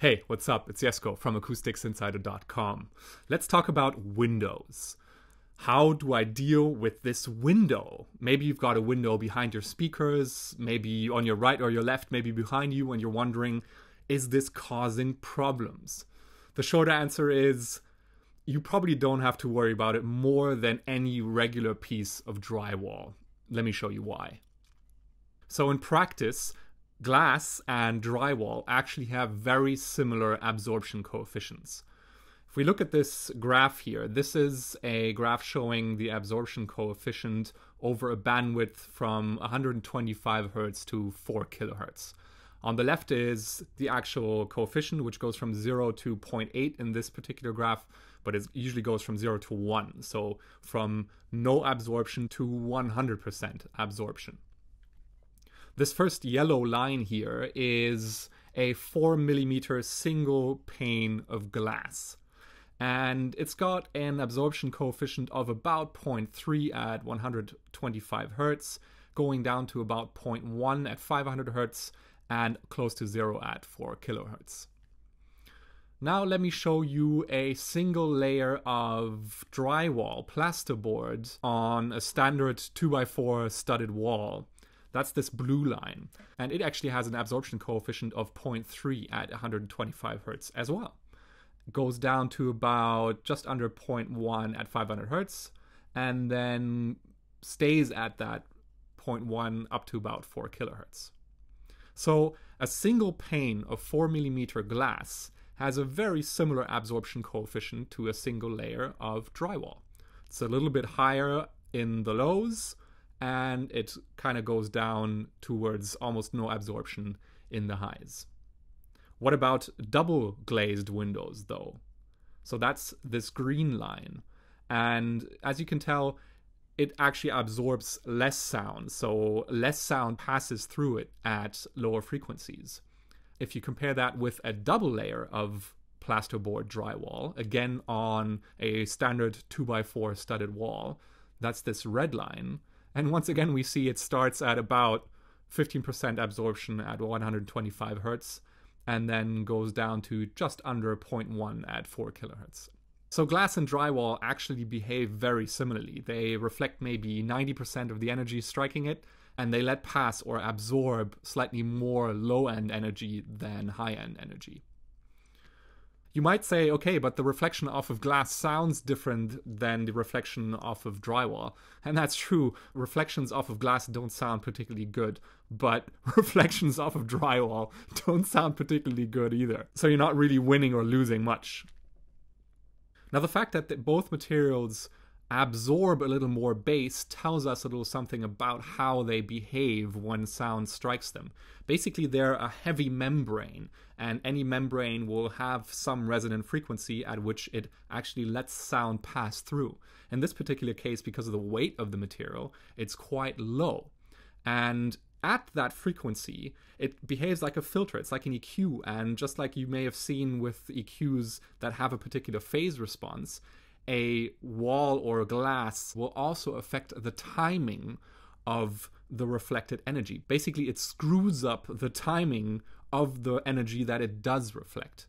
Hey, what's up? It's Jesco from acousticsinsider.com. Let's talk about windows. How do I deal with this window? Maybe you've got a window behind your speakers, maybe on your right or your left, maybe behind you, and you're wondering, is this causing problems? The short answer is, you probably don't have to worry about it more than any regular piece of drywall. Let me show you why. So in practice, glass and drywall actually have very similar absorption coefficients. If we look at this graph here, this is a graph showing the absorption coefficient over a bandwidth from 125 Hz to 4 kHz. On the left is the actual coefficient, which goes from 0 to 0.8 in this particular graph, but it usually goes from 0 to 1, so from no absorption to 100% absorption. This first yellow line here is a 4 mm single pane of glass, and it's got an absorption coefficient of about 0.3 at 125 Hz, going down to about 0.1 at 500 Hz, and close to 0 at 4 kHz. Now let me show you a single layer of drywall plasterboard on a standard 2x4 studded wall. That's this blue line, and it actually has an absorption coefficient of 0.3 at 125 Hz as well. Goes down to about just under 0.1 at 500 Hz, and then stays at that 0.1 up to about 4 kHz. So a single pane of 4 mm glass has a very similar absorption coefficient to a single layer of drywall. It's a little bit higher in the lows, and it kind of goes down towards almost no absorption in the highs. What about double glazed windows though? So that's this green line. And as you can tell, it actually absorbs less sound, so less sound passes through it at lower frequencies. If you compare that with a double layer of plasterboard drywall, again on a standard 2x4 studded wall, that's this red line. And once again, we see it starts at about 15% absorption at 125 Hz, and then goes down to just under 0.1 at 4 kHz. So glass and drywall actually behave very similarly. They reflect maybe 90% of the energy striking it, and they let pass or absorb slightly more low-end energy than high-end energy. You might say, okay, but the reflection off of glass sounds different than the reflection off of drywall. And that's true. Reflections off of glass don't sound particularly good, but reflections off of drywall don't sound particularly good either. So you're not really winning or losing much. Now, the fact that both materials absorb a little more bass tells us a little something about how they behave when sound strikes them. Basically, they're a heavy membrane, and any membrane will have some resonant frequency at which it actually lets sound pass through. In this particular case, because of the weight of the material, it's quite low. And at that frequency, it behaves like a filter. It's like an EQ, and just like you may have seen with EQs that have a particular phase response, a wall or a glass will also affect the timing of the reflected energy. Basically, it screws up the timing of the energy that it does reflect.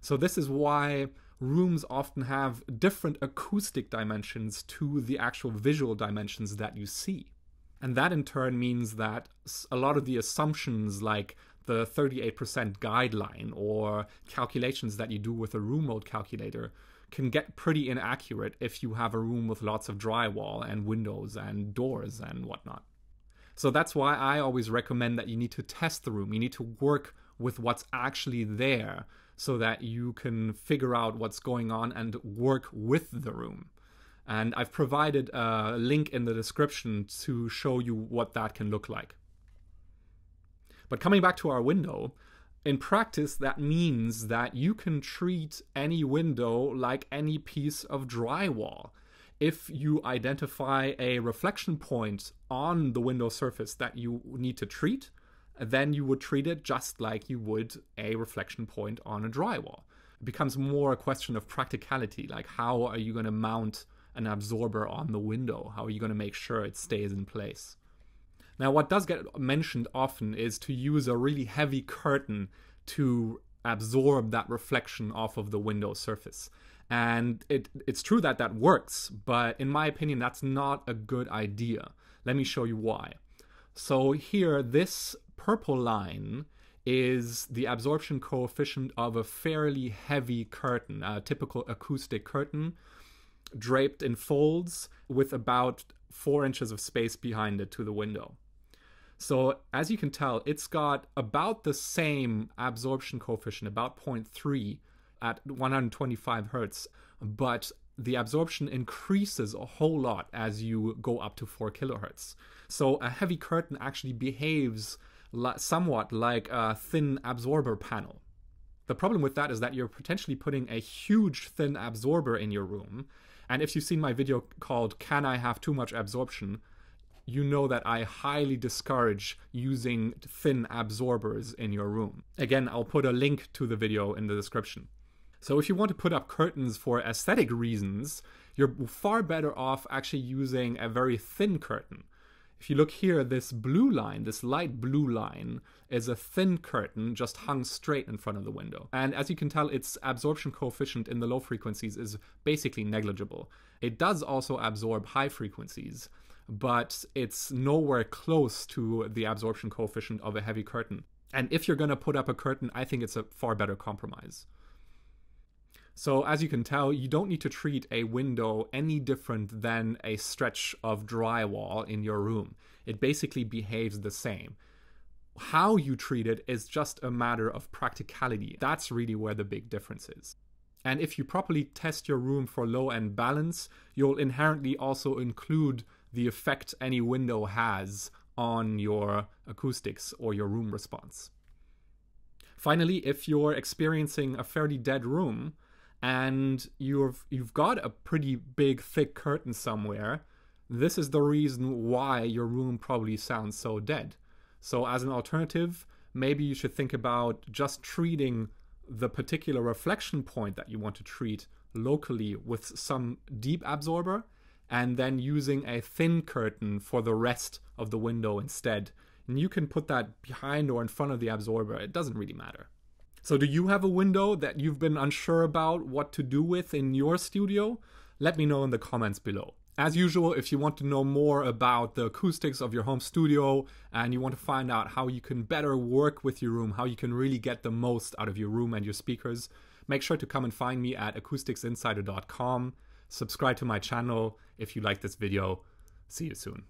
So this is why rooms often have different acoustic dimensions to the actual visual dimensions that you see. And that in turn means that a lot of the assumptions, like the 38% guideline or calculations that you do with a room mode calculator, can get pretty inaccurate if you have a room with lots of drywall and windows and doors and whatnot. So that's why I always recommend that you need to test the room. You need to work with what's actually there so that you can figure out what's going on and work with the room. And I've provided a link in the description to show you what that can look like. But coming back to our window, in practice that means that you can treat any window like any piece of drywall. If you identify a reflection point on the window surface that you need to treat, then you would treat it just like you would a reflection point on a drywall. It becomes more a question of practicality, like how are you going to mount an absorber on the window? How are you going to make sure it stays in place? Now, what does get mentioned often is to use a really heavy curtain to absorb that reflection off of the window surface. And it's true that that works, but in my opinion, that's not a good idea. Let me show you why. So here, this purple line is the absorption coefficient of a fairly heavy curtain, a typical acoustic curtain, draped in folds with about 4 inches of space behind it to the window. So as you can tell, it's got about the same absorption coefficient, about 0.3 at 125 hertz, but the absorption increases a whole lot as you go up to 4 kilohertz. So a heavy curtain actually behaves somewhat like a thin absorber panel. The problem with that is that you're potentially putting a huge thin absorber in your room, and if you've seen my video called "Can I Have Too Much Absorption?", you know that I highly discourage using thin absorbers in your room. Again, I'll put a link to the video in the description. So if you want to put up curtains for aesthetic reasons, you're far better off actually using a very thin curtain. If you look here, this blue line, this light blue line, is a thin curtain just hung straight in front of the window. And as you can tell, its absorption coefficient in the low frequencies is basically negligible. It does also absorb high frequencies, but it's nowhere close to the absorption coefficient of a heavy curtain. And if you're going to put up a curtain, I think it's a far better compromise. So as you can tell, you don't need to treat a window any different than a stretch of drywall in your room. It basically behaves the same. How you treat it is just a matter of practicality. That's really where the big difference is. And if you properly test your room for low-end balance, you'll inherently also include the effect any window has on your acoustics or your room response. Finally, if you're experiencing a fairly dead room, and you've got a pretty big thick curtain somewhere, this is the reason why your room probably sounds so dead. So as an alternative, maybe you should think about just treating the particular reflection point that you want to treat locally with some deep absorber, and then using a thin curtain for the rest of the window instead. And you can put that behind or in front of the absorber, it doesn't really matter. So do you have a window that you've been unsure about what to do with in your studio? Let me know in the comments below. As usual, if you want to know more about the acoustics of your home studio and you want to find out how you can better work with your room, how you can really get the most out of your room and your speakers, make sure to come and find me at acousticsinsider.com. Subscribe to my channel if you like this video. See you soon.